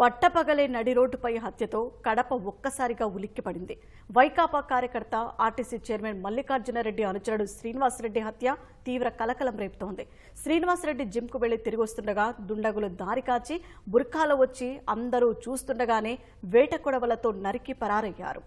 పట్టపగలే నడి రోడ్డుపై హత్యతో కడప ఒక్కసారిగా ఉలిక్కిపడింది. వైకాపా కార్యకర్త ఆర్టీసీ చైర్మన్ మల్లికార్జునరెడ్డి అనుచరుడు శ్రీనివాస్ రెడ్డి హత్య తీవ్ర కలకలం రేపుతోంది. శ్రీనివాస్ రెడ్డి జిమ్ కు వెళ్లి తిరిగి వస్తుండగా దుండగులు దారి కాచి బుర్ఖాలో వచ్చి అందరూ చూస్తుండగానే వేట కొడవలతో నరికి పరారయ్యారు.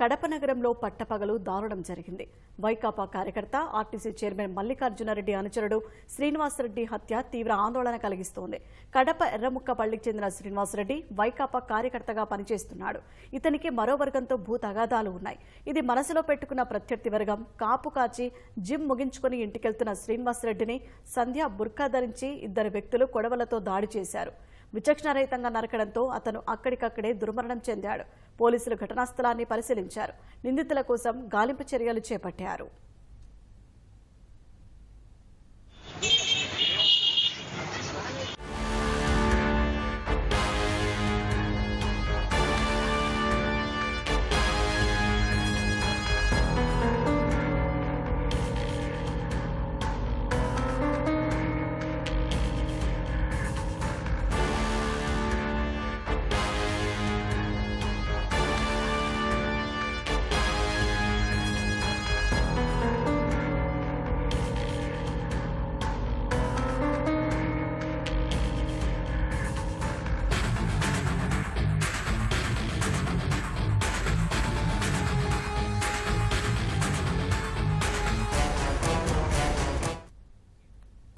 కడప నగరంలో పట్టపగలు దారుణం జరిగింది. వైకాపా కార్యకర్త ఆర్టీసీ చైర్మన్ మల్లికార్జునరెడ్డి అనుచరుడు శ్రీనివాస్ రెడ్డి హత్య తీవ్ర ఆందోళన కలిగిస్తోంది. కడప ఎర్రముక్కపల్లికి చెందిన శ్రీనివాస్ రెడ్డి వైకాపా కార్యకర్తగా పనిచేస్తున్నాడు. ఇతనికి మరో వర్గంతో భూతగాదాలు ఉన్నాయి. ఇది మనసులో పెట్టుకున్న ప్రత్యర్థి వర్గం కాపు కాచి జిమ్ ముగించుకుని ఇంటికెళ్తున్న శ్రీనివాస్ రెడ్డిని సంధ్య బుర్కా ధరించి ఇద్దరు వ్యక్తులు కొడవలతో దాడి చేశారు. విచక్షణారహితంగా నరకడంతో అతను అక్కడికక్కడే దుర్మరణం చెందాడు. పోలీసులు ఘటనా స్థలాన్ని పరిశీలించారు. నిందితుల కోసం గాలింపు చర్యలు చేపట్టారు.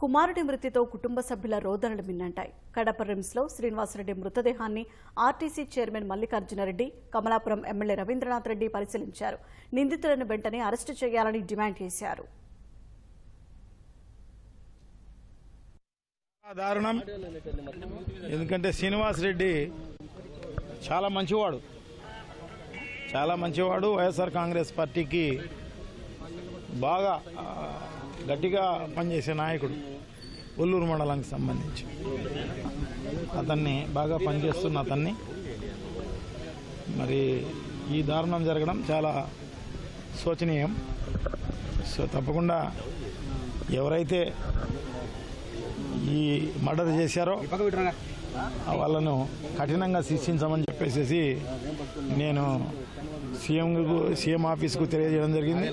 కుమారుడి మృతితో కుటుంబ సభ్యుల రోదనలు మిన్నంటాయి. కడప రిమ్స్లో శ్రీనివాసరెడ్డి మృతదేహాన్ని RTC chairman Mallikarjuna Reddy, Kamalapuram MLA Ravindranath Reddy పరిశీలించారు. నిందితులను వెంటనే అరెస్టు చేయాలని డిమాండ్ చేశారు. దారుణం, ఎందుకంటే శ్రీనివాసరెడ్డి చాలా మంచివాడు. వైఎస్ఆర్ కాంగ్రెస్ పార్టీకి బాగా గట్టిగా పనిచేసే నాయకుడు. ఒల్లూరు మండలానికి సంబంధించి అతన్ని బాగా పనిచేస్తున్న అతన్ని మరి ఈ దారుణం జరగడం చాలా శోచనీయం. సో తప్పకుండా ఎవరైతే ఈ మర్డర్ చేశారో వాళ్ళను కఠినంగా శిక్షించమని చెప్పేసి నేను సీఎం ఆఫీస్కు తెలియజేయడం జరిగింది.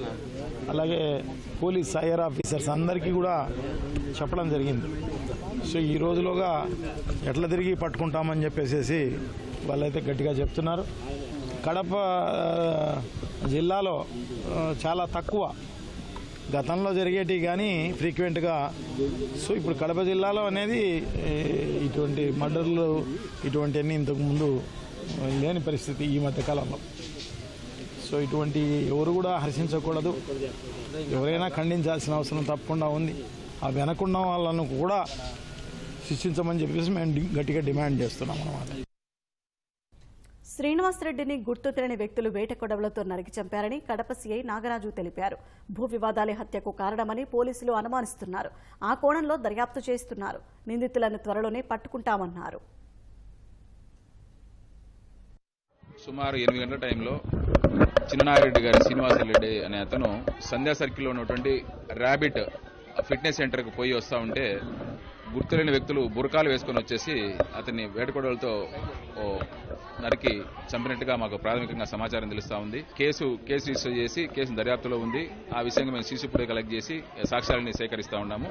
అలాగే పోలీస్ హైయర్ ఆఫీసర్స్ అందరికీ కూడా చెప్పడం జరిగింది. సో ఈ రోజులోగా ఎట్లా తిరిగి పట్టుకుంటామని చెప్పేసి వాళ్ళైతే గట్టిగా చెప్తున్నారు. కడప జిల్లాలో చాలా తక్కువ గతంలో జరిగేటివి కానీ ఫ్రీక్వెంట్గా. సో ఇప్పుడు కడప జిల్లాలో అనేది ఇటువంటి మర్డర్లు ఇటువంటివన్నీ ఇంతకుముందు లేని పరిస్థితి ఈ మధ్యకాలంలో. సో ఇటువంటి ఎవరు కూడా హర్షించకూడదు, ఎవరైనా ఖండించాల్సిన అవసరం తప్పకుండా ఉంది. ఆ వెనకున్న వాళ్ళను కూడా శిక్షించమని చెప్పేసి మేము గట్టిగా డిమాండ్ చేస్తున్నాం అన్నమాట. శ్రీనివాస్ రెడ్డిని గుర్తు తెలియని వ్యక్తులు వేట కొడవలతో నరికి చంపారని కడప సీఐ నాగరాజు తెలిపారు. భూ వివాదాలే హత్యకు కారణమని పోలీసులు అనుమానిస్తున్నారు. ఆ కోణంలో దర్యాప్తు చేస్తున్నారు. నిందితులను త్వరలోనే పట్టుకుంటామన్నారు. సుమారు 8 గంటల టైంలో చిన్నారెడ్డి గారి శ్రీనివాస్ రెడ్డి అనే అతను సంధ్యా సర్కిల్లో ఉన్నటువంటి ర్యాబిట్ ఫిట్నెస్ సెంటర్కు పోయి వస్తూ ఉంటే గుర్తులేని వ్యక్తులు బురకాలు వేసుకొని వచ్చేసి అతన్ని వేటకొడలతో నరికి చంపినట్టుగా మాకు ప్రాథమికంగా సమాచారం తెలుస్తా ఉంది. కేసు రిజిస్టర్ చేసి కేసు దర్యాప్తులో ఉంది. ఆ విషయంగా మేము సీసీ ఫుటేజ్ కలెక్ట్ చేసి సాక్ష్యాలని సేకరిస్తూ ఉన్నాము.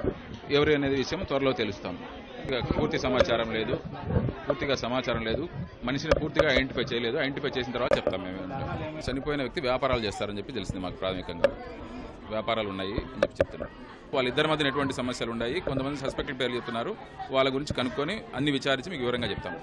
ఎవరు అనేది విషయం త్వరలో తెలుస్తాము. పూర్తిగా సమాచారం లేదు. మనిషిని పూర్తిగా ఐడెంటిఫై చేయలేదు. ఐడెంటిఫై చేసిన తర్వాత చెప్తాం. మేము చనిపోయిన వ్యక్తి వ్యాపారాలు చేస్తారని చెప్పి తెలిసింది మాకు. ప్రాథమికంగా వ్యాపారాలు ఉన్నాయి అని చెప్పి చెప్తున్నారు. వాళ్ళిద్దరి మధ్యన ఎటువంటి సమస్యలు ఉన్నాయి, కొంతమంది సస్పెక్టెడ్ పేర్లు చెప్తున్నారు. వాళ్ళ గురించి కనుక్కొని అన్ని విచారించి మీకు వివరంగా చెప్తాము.